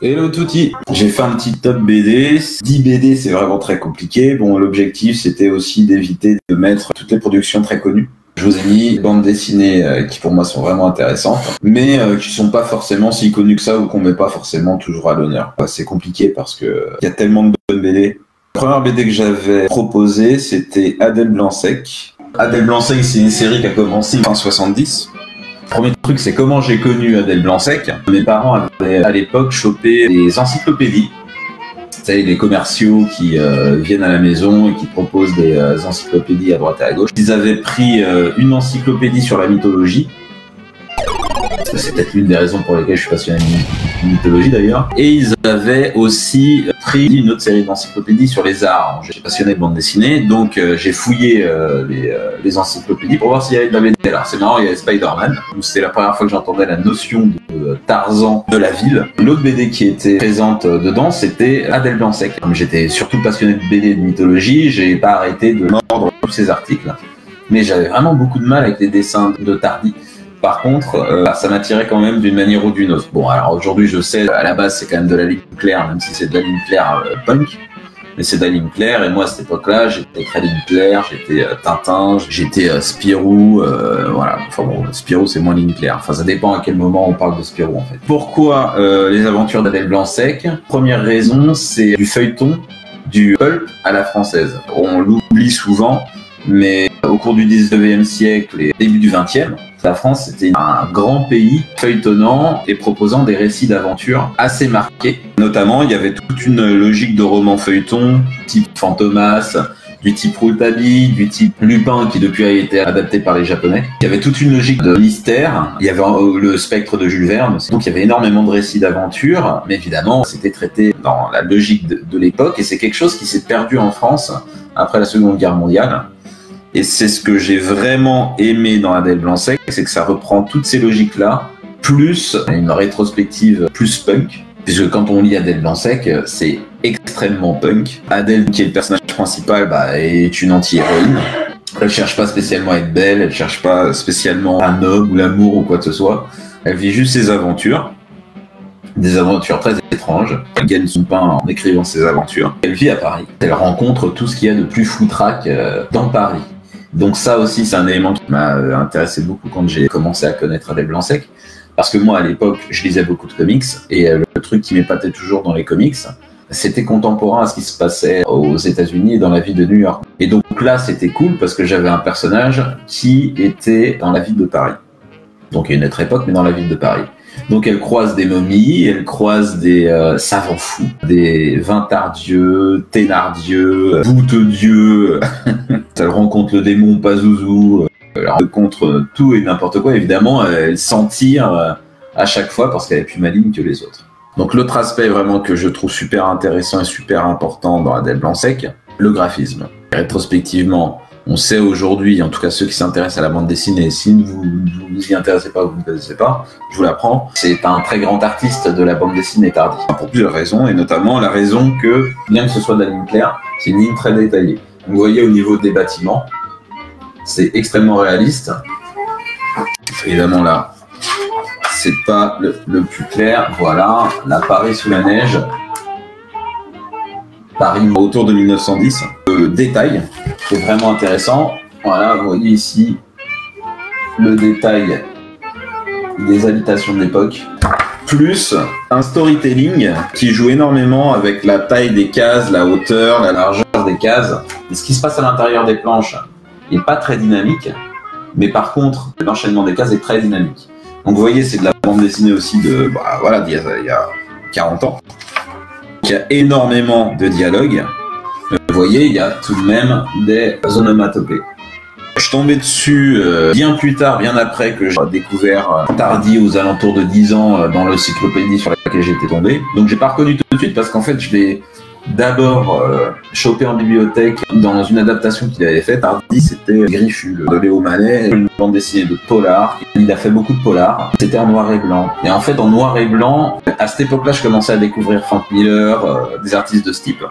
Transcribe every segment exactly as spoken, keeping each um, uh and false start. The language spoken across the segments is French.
Hello touti, j'ai fait un petit top B D, dix B D c'est vraiment très compliqué, bon l'objectif c'était aussi d'éviter de mettre toutes les productions très connues. Je vous ai mis bandes dessinées euh, qui pour moi sont vraiment intéressantes, mais euh, qui sont pas forcément si connues que ça ou qu'on met pas forcément toujours à l'honneur. Bah, c'est compliqué parce que euh, y a tellement de bonnes B D. La première B D que j'avais proposée c'était Adèle Blanc-Sec. Adèle Blanc-Sec c'est une série qui a commencé en soixante-dix. Le premier truc, c'est comment j'ai connu Adèle Blanc-Sec. Mes parents avaient à l'époque chopé des encyclopédies. Vous savez, des commerciaux qui euh, viennent à la maison et qui proposent des euh, encyclopédies à droite et à gauche. Ils avaient pris euh, une encyclopédie sur la mythologie. C'est peut-être l'une des raisons pour lesquelles je suis passionné de mythologie d'ailleurs. Et ils avaient aussi pris une autre série d'encyclopédies sur les arts. J'étais passionné de bande dessinée, donc euh, j'ai fouillé euh, les, euh, les encyclopédies pour voir s'il y avait de la B D. Alors c'est marrant, il y avait Spider-Man, où c'était la première fois que j'entendais la notion de euh, Tarzan de la ville. L'autre B D qui était présente euh, dedans, c'était Adèle Blanc-Sec. J'étais surtout passionné de B D et de mythologie, j'ai pas arrêté de mordre tous ces articles. Mais j'avais vraiment beaucoup de mal avec les dessins de Tardi. Par contre, euh, ça m'attirait quand même d'une manière ou d'une autre. Bon, alors aujourd'hui, je sais, à la base, c'est quand même de la ligne claire, même si c'est de la ligne claire euh, punk, mais c'est de la ligne claire. Et moi, à cette époque-là, j'étais très ligne claire, j'étais euh, Tintin, j'étais euh, Spirou, euh, voilà. Enfin bon, Spirou, c'est moins ligne claire. Enfin, ça dépend à quel moment on parle de Spirou, en fait. Pourquoi euh, les aventures d'Adèle Blanc-Sec? Première raison, c'est du feuilleton, du pulp à la française. On l'oublie souvent, mais au cours du dix-neuvième siècle et début du vingtième, la France était un grand pays feuilletonnant et proposant des récits d'aventure assez marqués. Notamment, il y avait toute une logique de romans feuilletons, type Fantomas, du type Rouletabille, du type Lupin, qui depuis a été adapté par les Japonais. Il y avait toute une logique de mystère, il y avait le spectre de Jules Verne, donc il y avait énormément de récits d'aventure, mais évidemment, c'était traité dans la logique de, de l'époque, et c'est quelque chose qui s'est perdu en France après la Seconde Guerre mondiale. Et c'est ce que j'ai vraiment aimé dans Adèle Blanc-Sec, c'est que ça reprend toutes ces logiques-là, plus une rétrospective plus punk, puisque quand on lit Adèle Blanc-Sec, c'est extrêmement punk. Adèle, qui est le personnage principal, bah, est une anti-héroïne. Elle cherche pas spécialement à être belle, elle cherche pas spécialement un homme ou l'amour ou quoi que ce soit. Elle vit juste ses aventures, des aventures très étranges. Elle gagne son pain en écrivant ses aventures. Elle vit à Paris. Elle rencontre tout ce qu'il y a de plus foutraque dans Paris. Donc ça aussi, c'est un élément qui m'a intéressé beaucoup quand j'ai commencé à connaître Adèle Blanc-Sec. Parce que moi, à l'époque, je lisais beaucoup de comics. Et le truc qui m'épatait toujours dans les comics, c'était contemporain à ce qui se passait aux États-Unis et dans la ville de New York. Et donc là, c'était cool parce que j'avais un personnage qui était dans la ville de Paris. Donc à une autre époque, mais dans la ville de Paris. Donc elle croise des momies, elle croise des euh, savants fous, des Vintardieux, Thénardieux, Boutedieux. Elle rencontre le démon Pazuzu, elle rencontre tout et n'importe quoi. Évidemment, elle s'en tire à chaque fois parce qu'elle est plus maligne que les autres. Donc l'autre aspect vraiment que je trouve super intéressant et super important dans Adèle Blanc-Sec, le graphisme. Rétrospectivement, on sait aujourd'hui, en tout cas ceux qui s'intéressent à la bande dessinée, si vous ne vous y intéressez pas ou vous ne connaissez pas, je vous l'apprends, c'est un très grand artiste de la bande dessinée Tardi. Pour plusieurs raisons, et notamment la raison que, bien que ce soit de la ligne claire, c'est une ligne très détaillée. Vous voyez au niveau des bâtiments, c'est extrêmement réaliste. Évidemment là, c'est pas le, le plus clair. Voilà, là, Paris sous la neige. Paris autour de mille neuf cent dix. Le détail, c'est vraiment intéressant. Voilà, vous voyez ici le détail des habitations de l'époque. Plus un storytelling qui joue énormément avec la taille des cases, la hauteur, la largeur des cases. Et ce qui se passe à l'intérieur des planches n'est pas très dynamique, mais par contre, l'enchaînement des cases est très dynamique. Donc vous voyez, c'est de la bande dessinée aussi de, bah, voilà, d'il y a quarante ans. Il y a énormément de dialogues. Vous voyez, il y a tout de même des onomatopées. Je suis tombé dessus euh, bien plus tard, bien après que j'ai découvert euh, Tardi aux alentours de dix ans euh, dans l'encyclopédie sur laquelle j'étais tombé. Donc j'ai pas reconnu tout de suite parce qu'en fait je l'ai d'abord euh, chopé en bibliothèque dans une adaptation qu'il avait faite. Tardi, c'était Griffu de Léo Mallet, une bande dessinée de polar. Il a fait beaucoup de polar. C'était en noir et blanc. Et en fait en noir et blanc, à cette époque-là, je commençais à découvrir Frank Miller, euh, des artistes de ce type.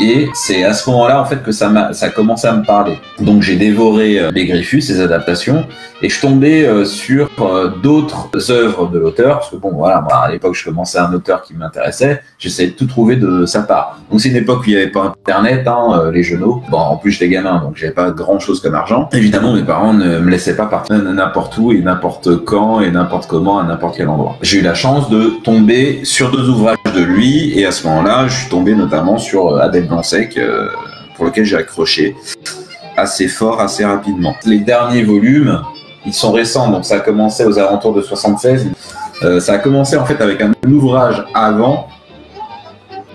Et c'est à ce moment-là, en fait, que ça m'a, ça commençait à me parler. Donc j'ai dévoré euh, les Griffus, ses adaptations, et je tombais euh, sur euh, d'autres œuvres de l'auteur, parce que bon, voilà, moi, à l'époque, je commençais un auteur qui m'intéressait, j'essayais de tout trouver de sa part. Donc c'est une époque où il n'y avait pas Internet, hein, euh, les genoux. Bon, en plus, j'étais gamin, donc j'avais pas grand-chose comme argent. Évidemment, mes parents ne me laissaient pas partir n'importe où, et n'importe quand, et n'importe comment, à n'importe quel endroit. J'ai eu la chance de tomber sur deux ouvrages de lui, et à ce moment-là, je suis tombé notamment sur euh, Adèle Blanc-Sec, euh, pour lequel j'ai accroché assez fort, assez rapidement. Les derniers volumes, ils sont récents, donc ça a commencé aux alentours de soixante-seize. Euh, ça a commencé en fait avec un ouvrage avant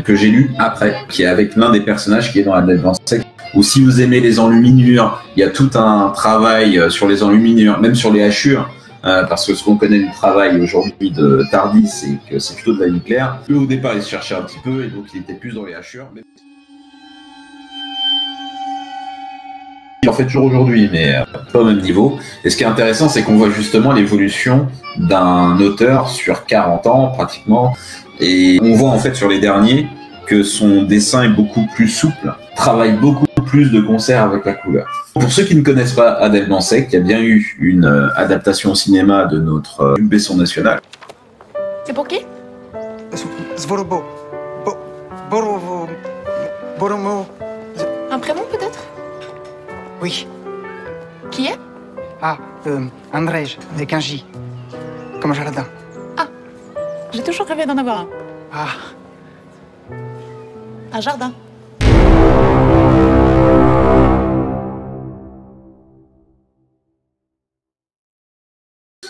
que j'ai lu après, qui est avec l'un des personnages qui est dans Adèle Blanc-Sec. Ou si vous aimez les enluminures, il y a tout un travail sur les enluminures, même sur les hachures. Euh, parce que ce qu'on connaît du travail aujourd'hui de Tardi, c'est que c'est plutôt de la nucléaire. Au départ, il se cherchait un petit peu, et donc il était plus dans les hachures. Mais... il en fait toujours aujourd'hui, mais euh, pas au même niveau. Et ce qui est intéressant, c'est qu'on voit justement l'évolution d'un auteur sur quarante ans, pratiquement. Et on voit en fait sur les derniers que son dessin est beaucoup plus souple, travaille beaucoup plus de concert avec la couleur. Pour ceux qui ne connaissent pas Adèle Blanc-Sec, il y a bien eu une euh, adaptation au cinéma de notre euh, Luc Besson national. C'est pour qui? Un prénom peut-être? Oui. Qui est? Ah, euh, Andrzej, avec un J. Comme Jardin. Ah, j'ai toujours rêvé d'en avoir un. Ah. Un jardin.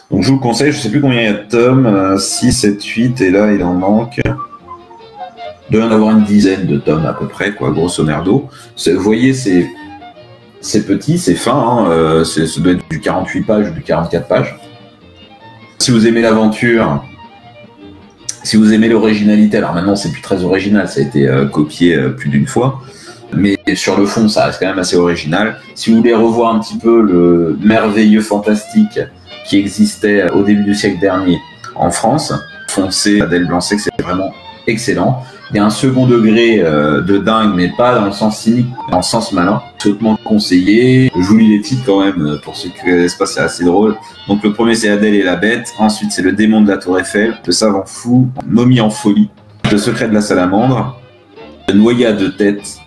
Donc je vous le conseille, je sais plus combien il y a de tomes, six, sept, huit, et là il en manque. Il doit y en avoir une dizaine de tomes à peu près, quoi, grosso merdo. Vous voyez, c'est petit, c'est fin, hein, euh, ça doit être du quarante-huit pages ou du quarante-quatre pages. Si vous aimez l'aventure, si vous aimez l'originalité, alors maintenant c'est plus très original, ça a été euh, copié euh, plus d'une fois. Mais sur le fond, ça reste quand même assez original. Si vous voulez revoir un petit peu le merveilleux fantastique qui existait au début du siècle dernier en France, foncé, Adèle Blanc-Sec, c'est vraiment excellent. Il y a un second degré euh, de dingue, mais pas dans le sens cynique, dans le sens malin. C'est hautement conseillé. Je vous lis les titres quand même, pour ceux qui ne connaissent pas, c'est assez drôle. Donc le premier, c'est Adèle et la bête. Ensuite, c'est Le démon de la tour Eiffel, Le savant fou, Momie en folie, Le secret de la salamandre, Le noyé à deux têtes,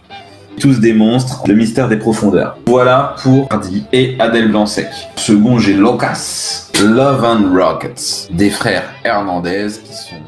Tous des monstres, Le mystère des profondeurs. Voilà pour Tardi et Adèle Blanc-Sec. Second, j'ai Locas, Love and Rockets, des frères Hernandez qui sont...